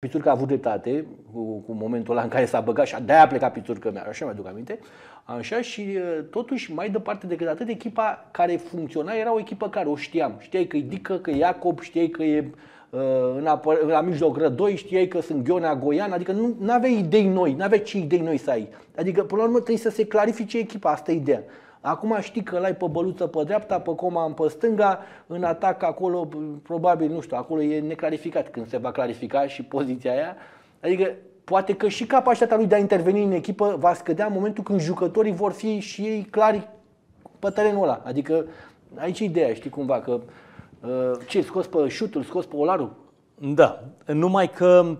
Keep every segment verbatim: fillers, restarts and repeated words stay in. Pițurca a avut dreptate cu, cu momentul ăla în care s-a băgat și de-aia a plecat Pițurca mea, așa mi-aduc aminte. Așa și totuși mai departe decât atât, echipa care funcționa era o echipă care o știam. Știai că e Dică, că e Iacob, știai că e uh, în apă, la mijloc Rădoi, știai că sunt Ghionea, Goian, adică nu aveai idei noi, nu aveai ce idei noi să ai. Adică până la urmă trebuie să se clarifice echipa, asta e ideea. Acum știi că l-ai pe Băluță pe dreapta, pe Coman pe stânga, în atac acolo, probabil, nu știu, acolo e neclarificat când se va clarifica și poziția aia. Adică poate că și capacitatea lui de a interveni în echipă va scădea în momentul când jucătorii vor fi și ei clari pe terenul ăla. Adică aici e ideea, știi cumva, că ce, scos pe șutul, scos pe olarul? Da, numai că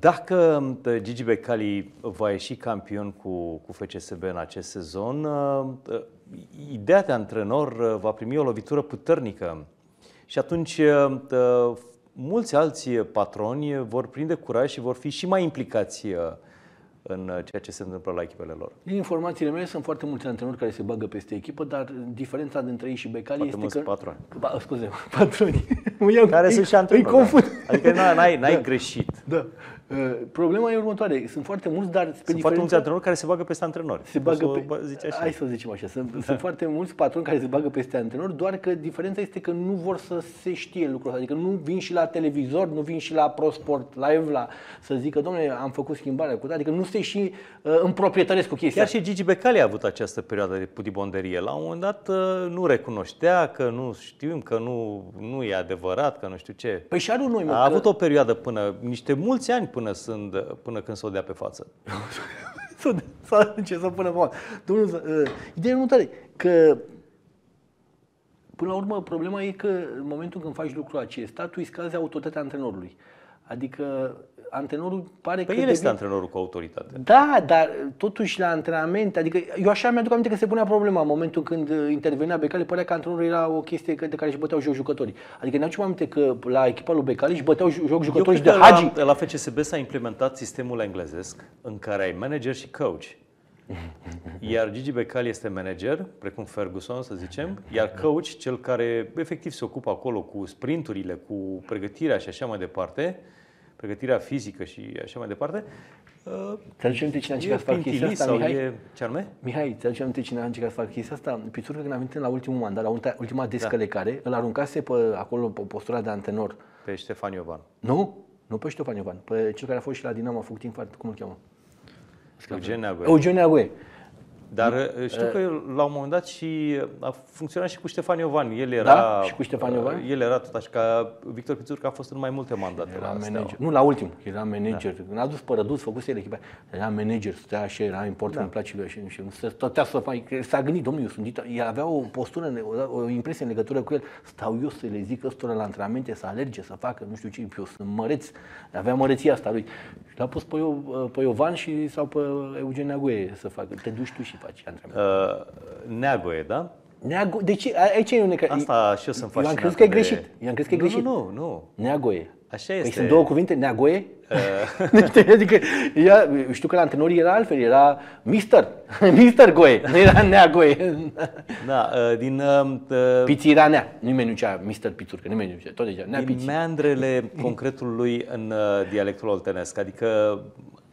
dacă Gigi Becali va ieși campion cu, cu F C S B în acest sezon, ideea de antrenor va primi o lovitură puternică și atunci mulți alți patroni vor prinde curaj și vor fi și mai implicați în ceea ce se întâmplă la echipele lor. Din informațiile mele, sunt foarte mulți antrenori care se bagă peste echipă, dar diferența dintre ei și Becali foarte este că... patroni. Ba, scuze, patroni. Care sunt și antrenori. Adică n-ai da. greșit. Da. Problema e următoare. Sunt foarte mulți, dar... Pe sunt diferența... foarte mulți antrenori care se bagă peste antrenori. Se bagă pe... zice așa. Hai să zicem așa. Sunt, da. sunt foarte mulți patroni care se bagă peste antrenori, doar că diferența este că nu vor să se știe lucrul ăsta. Adică nu vin și la televizor, nu vin și la Prosport Live, la să zică, domnule, am făcut schimbarea cu... Adică nu se și uh, împroprietăresc cu chestia. Chiar și Gigi Becali a avut această perioadă de putibonderie. La un moment dat uh, nu recunoștea, că nu știm, că nu, nu e adevărat, că nu știu ce. Păi și noi, mă, a că... avut o perioadă până, niște mulți ani, Până, sunt, până când s-o dea pe față. S-a început până pe față. Domnul, uh, ideea nu tare, că până la urmă problema e că în momentul când faci lucrul acesta, tu îi scazi autoritatea antrenorului. Adică antrenorul pare păi că... el este devin... antrenorul cu autoritate. Da, dar totuși la antrenament, adică eu așa mi-aduc aminte că se punea problema în momentul când intervenea Becali, părea că antrenorul era o chestie de care își băteau joc jucătorii. Adică ne aducem aminte că la echipa lui Becali își băteau joc jucătorii de Hagi. La, la F C S B s-a implementat sistemul englezesc în care ai manager și coach. Iar Gigi Becali este manager, precum Ferguson, să zicem, iar coach, cel care efectiv se ocupă acolo cu sprinturile, cu pregătirea și așa mai departe, pregătirea fizică și așa mai departe. Ți aduce aminte cine a încercat să fac chestia asta, Mihai? E... Mihai, ți aduce aminte cine a încercat să fac chestia asta? Pițurca, când a venit la ultimul mandat, la ultima descălecare, da. Îl aruncase pe acolo, pe postura de antenor. Pe Ștefan Iovan. Nu? Nu pe Ștefan Iovan. Pe cel care a fost și la Dinamo, a făcut infart, cum îl cheamă? Eugen Neagoe. Eugen Neagoe. Dar știu că la un moment dat și a funcționat și cu Ștefan Iovan. El era, da? Și cu Ștefan Iovan? El era tot așa, ca Victor Pițurca a fost în mai multe mandate. Era la manager. Steaua. Nu, la ultim. Era manager. Da. N-a dus pe Răduț, făcuse el echipa. Era manager, stătea așa, era important, îmi place lui și stătea să fac. S-a gândit, domnule, eu sunt... El avea o postură, o impresie în legătură cu el. Stau eu să le zic ăstora la antrenamente, să alerge, să facă, nu știu ce, eu sunt măreț. Avea măreția asta lui. L-a pus pe, eu, pe Iovan și, sau pe Eugen Neagoe să facă. Te duci tu și faci antrenament. Uh, Neagoe, da? Neagoe. De ce? Aici e un neca... Asta și eu sunt fascinat. Eu am crezut că e greșit. Eu am crezut că e greșit. Nu, nu, nu. Neagoe. Așa este. Păi sunt două cuvinte, Neagoe. Uh... adică, ea, știu că la antrenori era altfel, era Mister. Mister Goe. Nu era Neagoe. Da, uh, din... Uh, Piții era Nea. Nimeni nu cea Mister Pițurcă, nimeni nu cea. Tot deja, Nea Piții. Din meandrele concretului în uh, dialectul oltenesc, adică...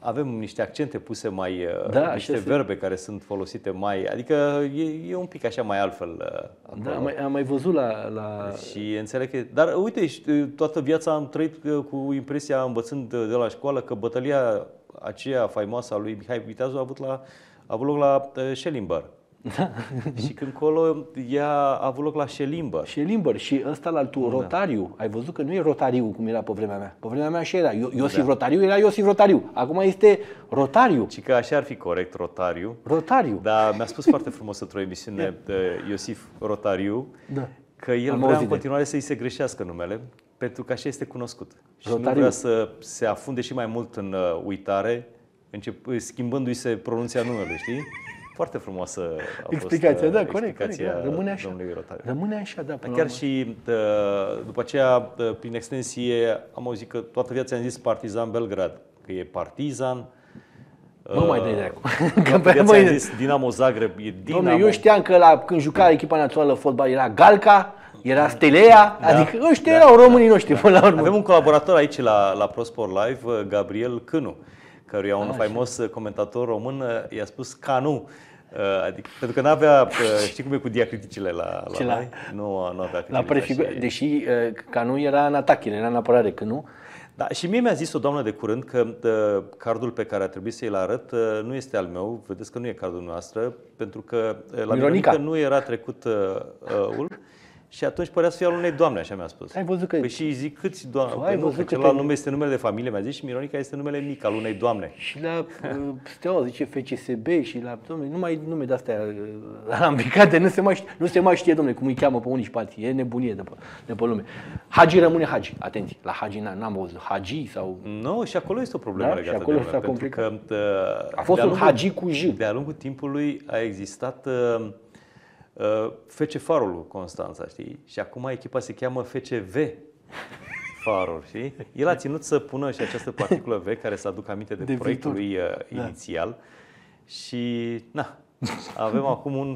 Avem niște accente puse mai, da, niște verbe se... care sunt folosite mai, adică e, e un pic așa mai altfel. Da, am mai, am mai văzut la... la... Și înțeleg că... Dar uite, toată viața am trăit cu impresia, învățând de la școală, că bătălia aceea faimoasă a lui Mihai Viteazu a avut, la, a avut loc la Șelimbăr. Da. Și când colo ea a avut loc la Șelimbăr. Șelimbăr și ăsta la altul, da. Rotariu. Ai văzut că nu e Rotariu cum era pe vremea mea. Pe vremea mea așa era. I Iosif da. Rotariu era Iosif Rotariu. Acum este Rotariu. Și că așa ar fi corect, Rotariu. Rotariu. Dar mi-a spus foarte frumos într-o emisiune de Iosif Rotariu, da. Că el am vrea în continuare să-i se greșească numele, pentru că așa este cunoscut. Și Rotariu. Nu vrea să se afunde și mai mult în uitare, schimbându-i se pronunția numelui, știi? Foarte frumoasă a explicația, fost, da, explicația, corect, da, rămâne așa, domnului Rotariu. Rămâne așa, da. Până chiar și după aceea, prin extensie, am auzit că toată viața am zis Partizan Belgrad, că e Partizan. Nu mai dai de acum. Am zis Dinamo Zagreb, e Dinamo. Dom'le, eu știam că la, când juca echipa națională fotbal era Galca. era Stelea, da, adică ăștia da, erau românii da, noștri da. Până la urmă. Avem un colaborator aici la, la Prosport Live, Gabriel Cânu, căruia un faimos comentator român i-a spus Canu. Adică, pentru că nu avea, știi cum e cu diacriticile la, la, la nu, nu avea la prefigur, deși Canu era în atac, era în apărare, că nu. Da, și mie mi-a zis o doamnă de curând că cardul pe care a trebuit să-i arăt nu este al meu, vedeți că nu e cardul noastră, pentru că la Mironica nu era trecut ul. Și atunci părea să fie al unei doamne, așa mi-a spus. Ai văzut că... Păi și zic, câți doamne? Ai văzut că celălalt nume este numele de familie, mi-a zis, și Mironica este numele mic al unei doamne. Și la Steaua zice F C S B și la... Dom'le, nu mai nume de-astea alambicate, nu se mai știe, nu se mai știe, dom'le, cum îi cheamă pe unii și pe alții. E nebunie de pe, de pe lume. Hagi rămâne Hagi. Atenție, la Hagi n-am auzit. Hagi sau... Nu, și acolo este o problemă da? legată și acolo de lume, pentru că... A fost un Hagi cu J. De-a lungul timpului a existat... Uh, F C Farul Constanța, știi? Și acum echipa se cheamă F C V Farul, știi? El a ținut să pună și această particulă V care să aducă aminte de, de proiectul lui da. inițial. Și na, avem acum un